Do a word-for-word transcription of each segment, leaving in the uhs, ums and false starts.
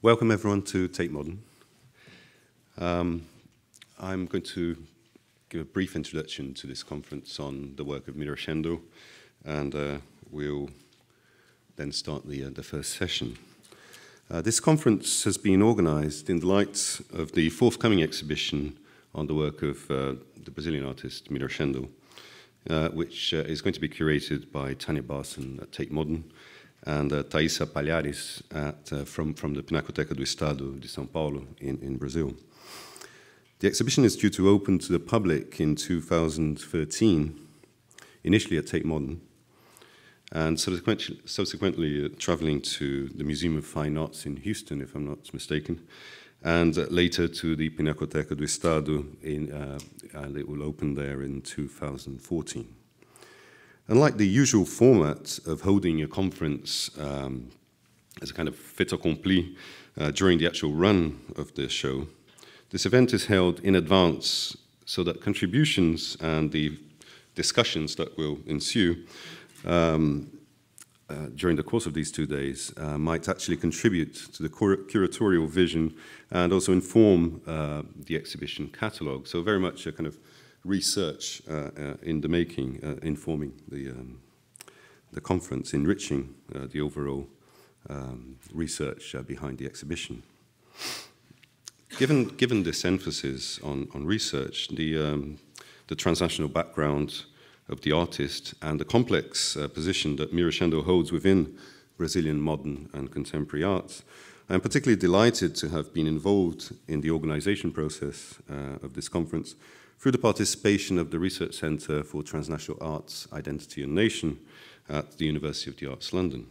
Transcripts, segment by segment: Welcome everyone to Tate Modern. Um, I'm going to give a brief introduction to this conference on the work of Mira Schendel, and uh, we'll then start the, uh, the first session. Uh, this conference has been organized in the light of the forthcoming exhibition on the work of uh, the Brazilian artist Mira Schendel, uh, which uh, is going to be curated by Tanya Barson at Tate Modern, and uh, Thaisa Palhares at, uh, from, from the Pinacoteca do Estado de São Paulo in, in Brazil. The exhibition is due to open to the public in two thousand thirteen, initially at Tate Modern, and subsequently, subsequently uh, traveling to the Museum of Fine Arts in Houston, if I'm not mistaken, and uh, later to the Pinacoteca do Estado, in, uh, and it will open there in two thousand fourteen. Unlike the usual format of holding a conference um, as a kind of fait accompli uh, during the actual run of the show, this event is held in advance so that contributions and the discussions that will ensue um, uh, during the course of these two days uh, might actually contribute to the cur curatorial vision and also inform uh, the exhibition catalogue. So very much a kind of research uh, uh, in the making, uh, informing the, um, the conference, enriching uh, the overall um, research uh, behind the exhibition. Given, given this emphasis on, on research, the, um, the transnational background of the artist and the complex uh, position that Mira Schendel holds within Brazilian modern and contemporary arts, I'm particularly delighted to have been involved in the organization process uh, of this conference through the participation of the Research Centre for Transnational Arts, Identity and Nation at the University of the Arts, London.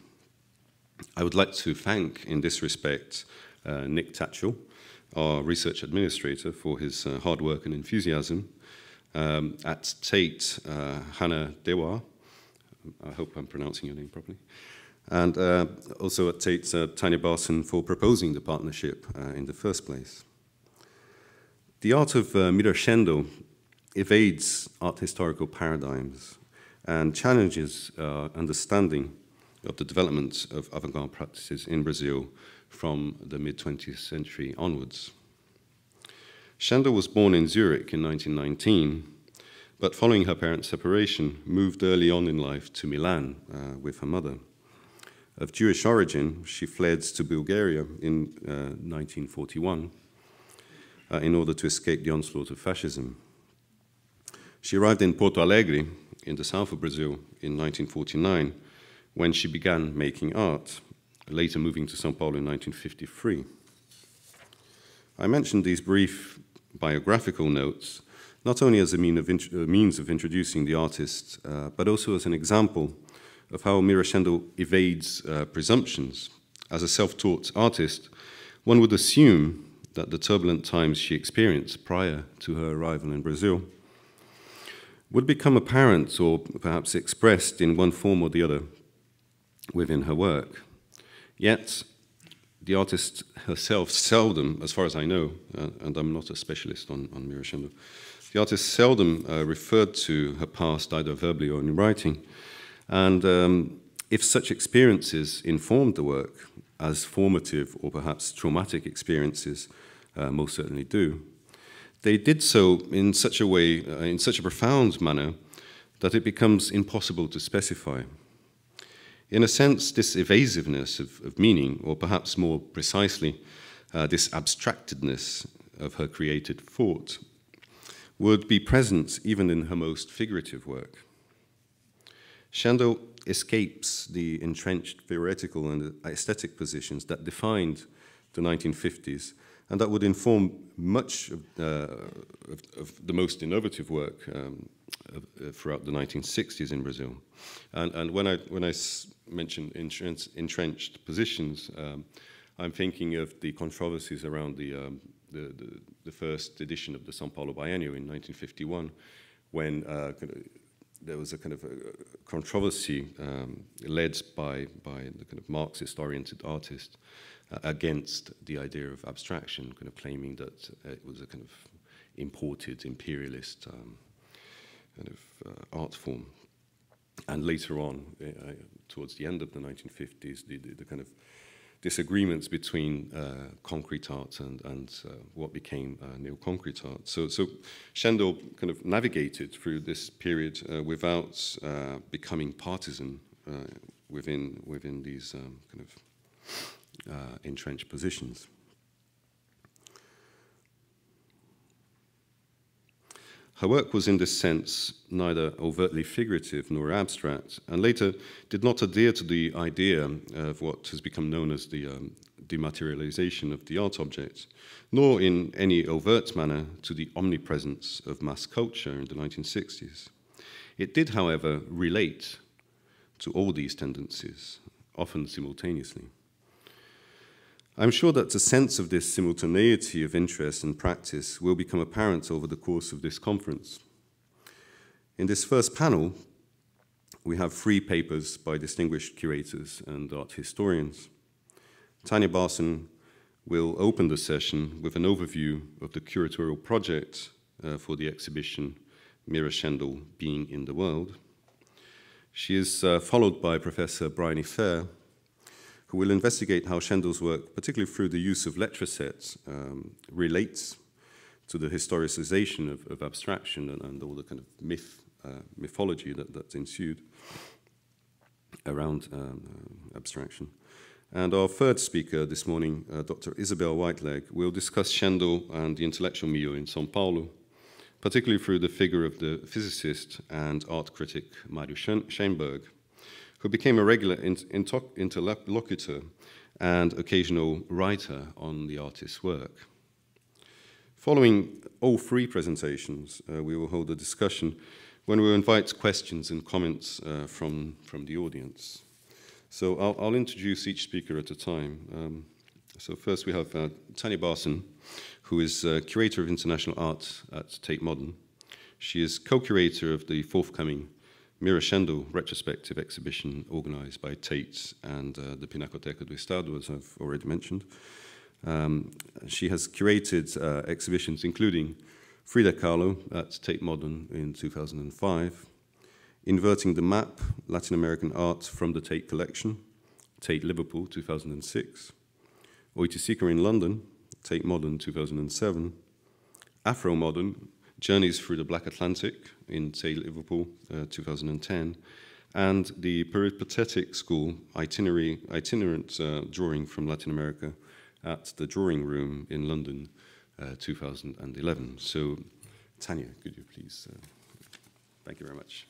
I would like to thank, in this respect, uh, Nick Tatchell, our research administrator, for his uh, hard work and enthusiasm. Um, at Tate, uh, Hannah Dewar, I hope I'm pronouncing your name properly, and uh, also at Tate, uh, Tanya Barson, for proposing the partnership uh, in the first place. The art of uh, Mira Schendel evades art historical paradigms and challenges uh, understanding of the development of avant-garde practices in Brazil from the mid-twentieth century onwards. Schendel was born in Zurich in nineteen nineteen, but following her parents' separation, moved early on in life to Milan uh, with her mother. Of Jewish origin, she fled to Bulgaria in uh, nineteen forty-one. Uh, in order to escape the onslaught of fascism. She arrived in Porto Alegre, in the south of Brazil, in nineteen forty-nine, when she began making art, later moving to São Paulo in nineteen fifty-three. I mentioned these brief biographical notes, not only as a mean of int- means of introducing the artist, uh, but also as an example of how Mira Schendel evades uh, presumptions. As a self-taught artist, one would assume that the turbulent times she experienced prior to her arrival in Brazil would become apparent or perhaps expressed in one form or the other within her work. Yet, the artist herself seldom, as far as I know, uh, and I'm not a specialist on, on Mira Schendel, the artist seldom uh, referred to her past either verbally or in writing, and um, if such experiences informed the work as formative or perhaps traumatic experiences, Uh, most certainly do, they did so in such a way, uh, in such a profound manner, that it becomes impossible to specify. In a sense, this evasiveness of, of meaning, or perhaps more precisely, uh, this abstractedness of her created thought, would be present even in her most figurative work. Schendel escapes the entrenched theoretical and aesthetic positions that defined the nineteen fifties and that would inform much of, uh, of, of the most innovative work um, of, uh, throughout the nineteen sixties in Brazil. And, and when I, when I mention entrenched positions, um, I'm thinking of the controversies around the, um, the, the, the first edition of the São Paulo Biennial in nineteen fifty-one, when uh, there was a kind of a controversy um, led by, by the kind of Marxist-oriented artist against the idea of abstraction, kind of claiming that it was a kind of imported imperialist um, kind of uh, art form. And later on, uh, towards the end of the nineteen fifties, the, the, the kind of disagreements between uh, concrete art and, and uh, what became uh, neo-concrete art. So, so Schendel kind of navigated through this period uh, without uh, becoming partisan uh, within, within these um, kind of uh, entrenched positions. Her work was in this sense neither overtly figurative nor abstract, and later did not adhere to the idea of what has become known as the um, dematerialization of the art object, nor in any overt manner to the omnipresence of mass culture in the nineteen sixties. It did, however, relate to all these tendencies, often simultaneously. I'm sure that the sense of this simultaneity of interest and practice will become apparent over the course of this conference. In this first panel, we have three papers by distinguished curators and art historians. Tanya Barson will open the session with an overview of the curatorial project uh, for the exhibition Mira Schendel, Being in the World. She is uh, followed by Professor Bryony Fair, who will investigate how Schendel's work, particularly through the use of lecture sets, um, relates to the historicization of, of abstraction and, and all the kind of myth, uh, mythology that, that's ensued around um, abstraction. And our third speaker this morning, uh, Doctor Isabel Whitelegg, will discuss Schendel and the intellectual milieu in São Paulo, particularly through the figure of the physicist and art critic Mario Schoenberg, who became a regular interlocutor and occasional writer on the artist's work. Following all three presentations, uh, we will hold a discussion when we invite questions and comments uh, from, from the audience. So I'll, I'll introduce each speaker at a time. Um, so first we have uh, Tanya Barson, who is uh, Curator of International Art at Tate Modern. She is co-curator of the forthcoming Mira Schendel retrospective exhibition organized by Tate and uh, the Pinacoteca do Estado, as I've already mentioned. Um, she has curated uh, exhibitions including Frida Kahlo at Tate Modern in two thousand five, Inverting the Map, Latin American Art from the Tate Collection, Tate Liverpool two thousand six, Oiticica in London, Tate Modern two thousand seven, Afro Modern, Journeys Through the Black Atlantic in Tate Liverpool, uh, two thousand ten, and the Peripatetic School itinerary, itinerant uh, drawing from Latin America at the Drawing Room in London, uh, two thousand eleven. So, Tanya, could you please? Uh, thank you very much.